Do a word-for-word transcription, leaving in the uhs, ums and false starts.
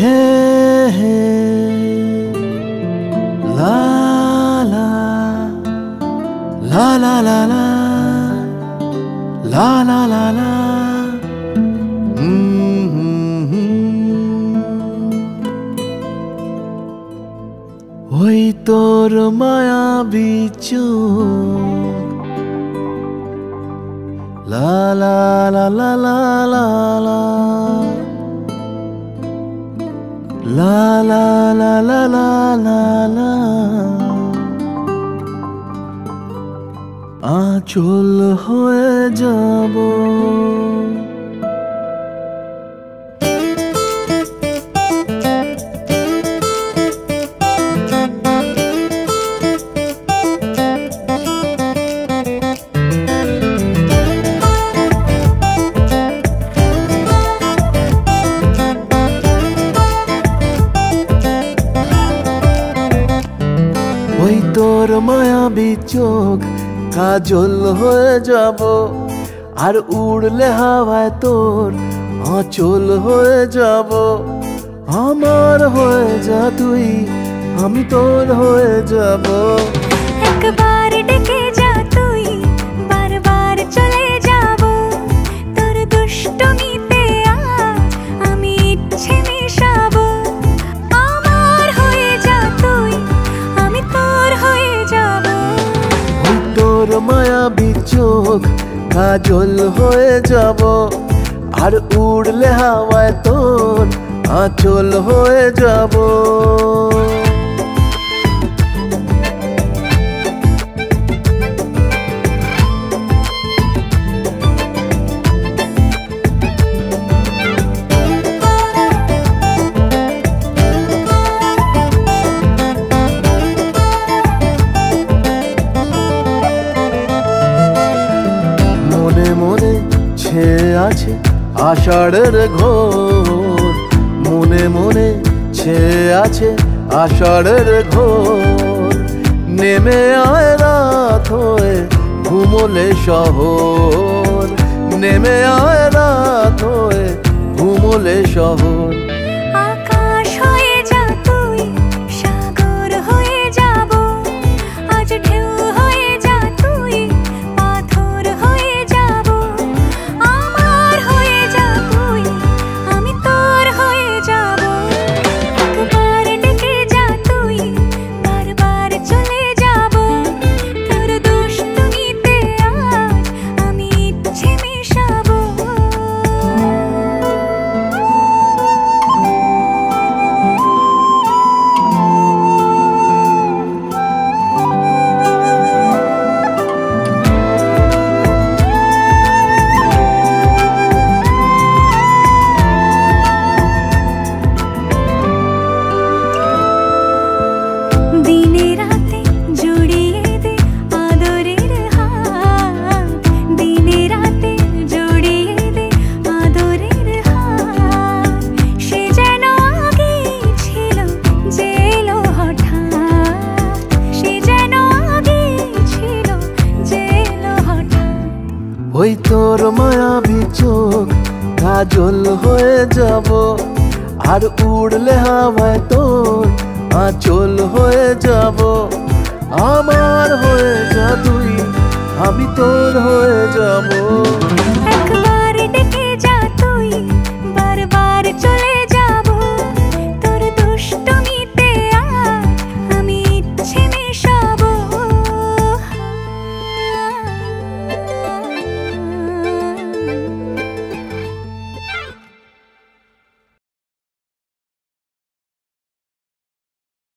La la la la, mm-hmm. Oi tor mayabi chokh, la la la la la la la, la la la la la la la. আঁচল হয়ে যাব ওই তোর মায়াবী চোখ কাজল হয়ে যাব, আর উড়লে হাওয়ায় তোর আঁচল হয়ে যাব। আমার হয়ে যা তুই, আমি তোর হয়ে যাব। একবার ডেকে যা তুই, বারবার চলে যাব। তোর দুষ্টমিতে আজ আমি ইচ্ছে মিশাব। আমার হয়ে যা তুই, আমি তোর হয়ে যাব। তোর মায়াবী চোখ কাজল হয়ে যাব, আর উড়লে হাওয়ায় তোর আঁচল হয়ে যাব। আছে আষাঢ়ের ঘোর মনে মনে ছেয়ে আছে আষাঢ়ের ঘোর, নেমে আয় রাত হয়ে ঘুমোলে শহর, নেমে আয় রাত হয়ে ঘুমোলে শহর। ওই তোর মায়াবী চোখ কাজল হয়ে যাব, আর উড়লে হাওয়ায় তোর আঁচল হয়ে যাব। আমার হয়ে যা তুই, আমি তোর হয়ে যাব।